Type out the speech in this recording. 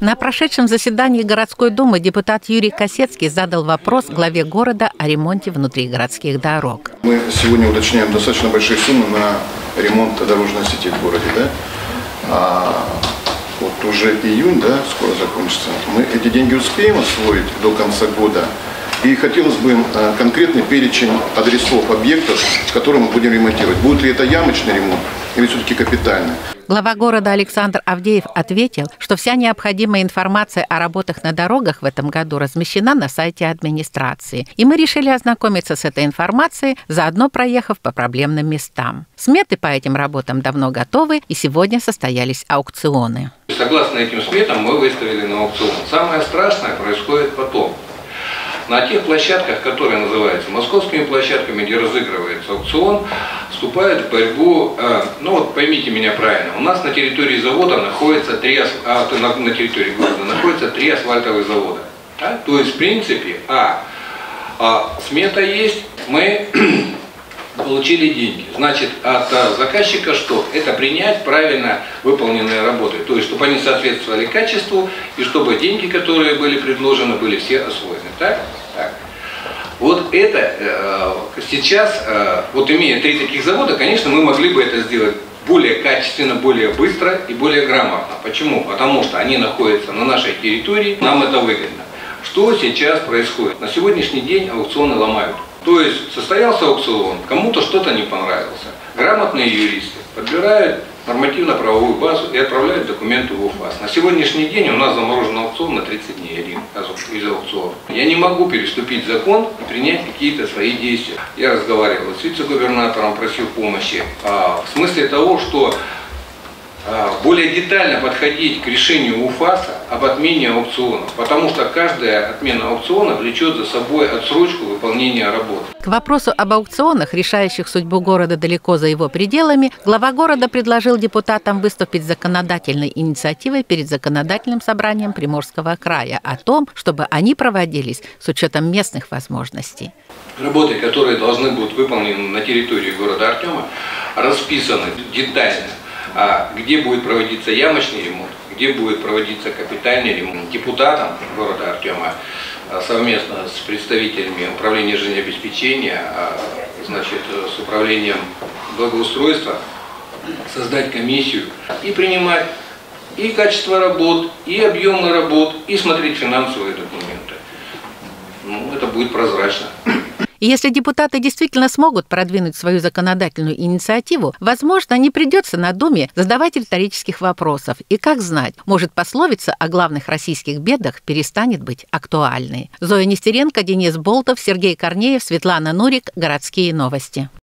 На прошедшем заседании городской думы депутат Юрий Косецкий задал вопрос главе города о ремонте внутригородских дорог. Мы сегодня уточняем достаточно большие суммы на ремонт дорожной сети в городе, да? Вот уже июнь, да, скоро закончится. Мы эти деньги успеем освоить до конца года. И хотелось бы конкретный перечень адресов объектов, которые мы будем ремонтировать. Будет ли это ямочный ремонт или все-таки капитальный? Глава города Александр Авдеев ответил, что вся необходимая информация о работах на дорогах в этом году размещена на сайте администрации. И мы решили ознакомиться с этой информацией, заодно проехав по проблемным местам. Сметы по этим работам давно готовы, и сегодня состоялись аукционы. Согласно этим сметам мы выставили на аукцион. Самое страшное происходит потом. На тех площадках, которые называются московскими площадками, где разыгрывается аукцион, вступает в борьбу, ну вот поймите меня правильно, у нас на территории завода находится на территории города находятся 3 асфальтовых завода. Да? То есть в принципе, смета есть, мы получили деньги. Значит, от заказчика что? Это принять правильно выполненные работы, то есть чтобы они соответствовали качеству и чтобы деньги, которые были предложены, были все освоены. Так? Вот это сейчас, вот имея 3 таких завода, конечно, мы могли бы это сделать более качественно, более быстро и более грамотно. Почему? Потому что они находятся на нашей территории, нам это выгодно. Что сейчас происходит? На сегодняшний день аукционы ломают. То есть состоялся аукцион, кому-то что-то не понравилось. Грамотные юристы подбирают нормативно-правовую базу и отправляют документы в УФАС. На сегодняшний день у нас заморожен аукцион на 30 дней, один из аукционов. Я не могу переступить закон и принять какие-то свои действия. Я разговаривал с вице-губернатором, просил помощи. В смысле того, что более детально подходить к решению УФАСа об отмене аукционов, потому что каждая отмена аукциона влечет за собой отсрочку выполнения работ. К вопросу об аукционах, решающих судьбу города далеко за его пределами, глава города предложил депутатам выступить с законодательной инициативой перед Законодательным собранием Приморского края о том, чтобы они проводились с учетом местных возможностей. Работы, которые должны будут выполнены на территории города Артема, расписаны детально. Где будет проводиться ямочный ремонт, где будет проводиться капитальный ремонт. Депутатам города Артема совместно с представителями управления жизнеобеспечения, значит, с управлением благоустройства создать комиссию и принимать и качество работ, и объемы работ, и смотреть финансовые документы. Ну, это будет прозрачно. И если депутаты действительно смогут продвинуть свою законодательную инициативу, возможно, не придется на Думе задавать риторических вопросов. И как знать, может, пословица о главных российских бедах перестанет быть актуальной. Зоя Нестеренко, Денис Болтов, Сергей Корнеев, Светлана Нурик. Городские новости.